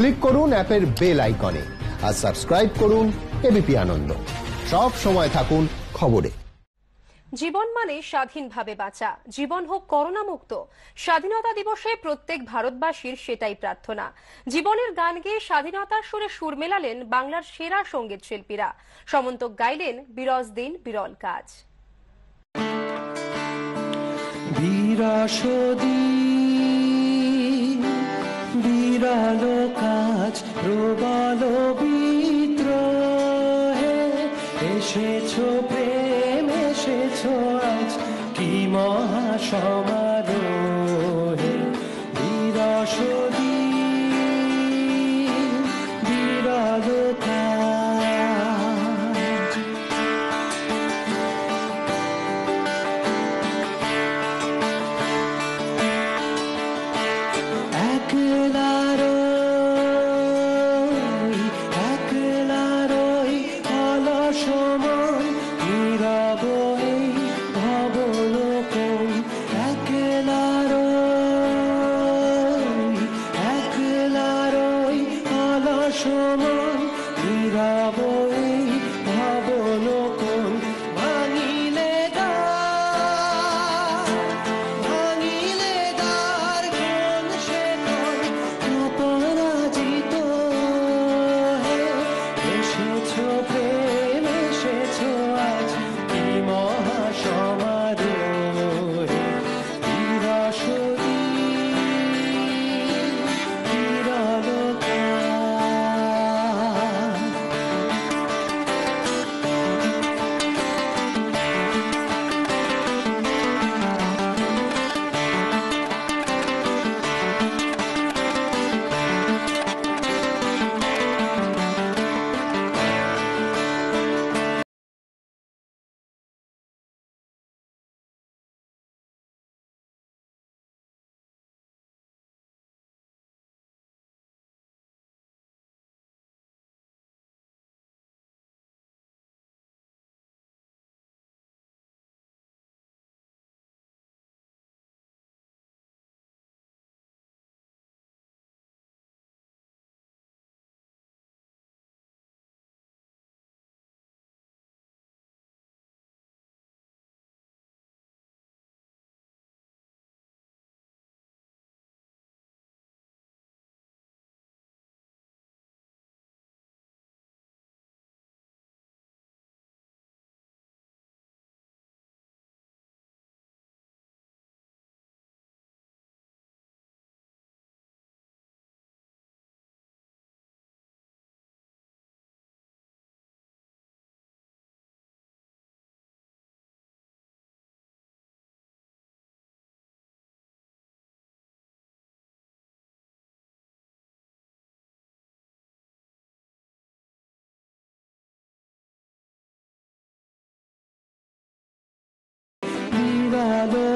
Click করুন অ্যাপের bell আইকনে আর সাবস্ক্রাইব করুন এবিপি আনন্দ। সব সময় থাকুন খবরে। জীবন মানে স্বাধীনভাবে বাঁচা, জীবন হোক করোনা মুক্ত। স্বাধীনতা দিবসে প্রত্যেক ভারতবাসীর সেটাই প্রার্থনা। জীবনের গান গেয়ে স্বাধীনতার সুরে সুর মেলালেন বাংলার সেরা সঙ্গীত শিল্পীরা। সমন্তক গাইলেন বিরস দিন বিরল কাজ। বিরল কাজ রোবাল বিদ্রোহে এসেছো প্রেম এসেছো আজ কি মহাসমারোহে। বিরস দিন বিরল কাজ।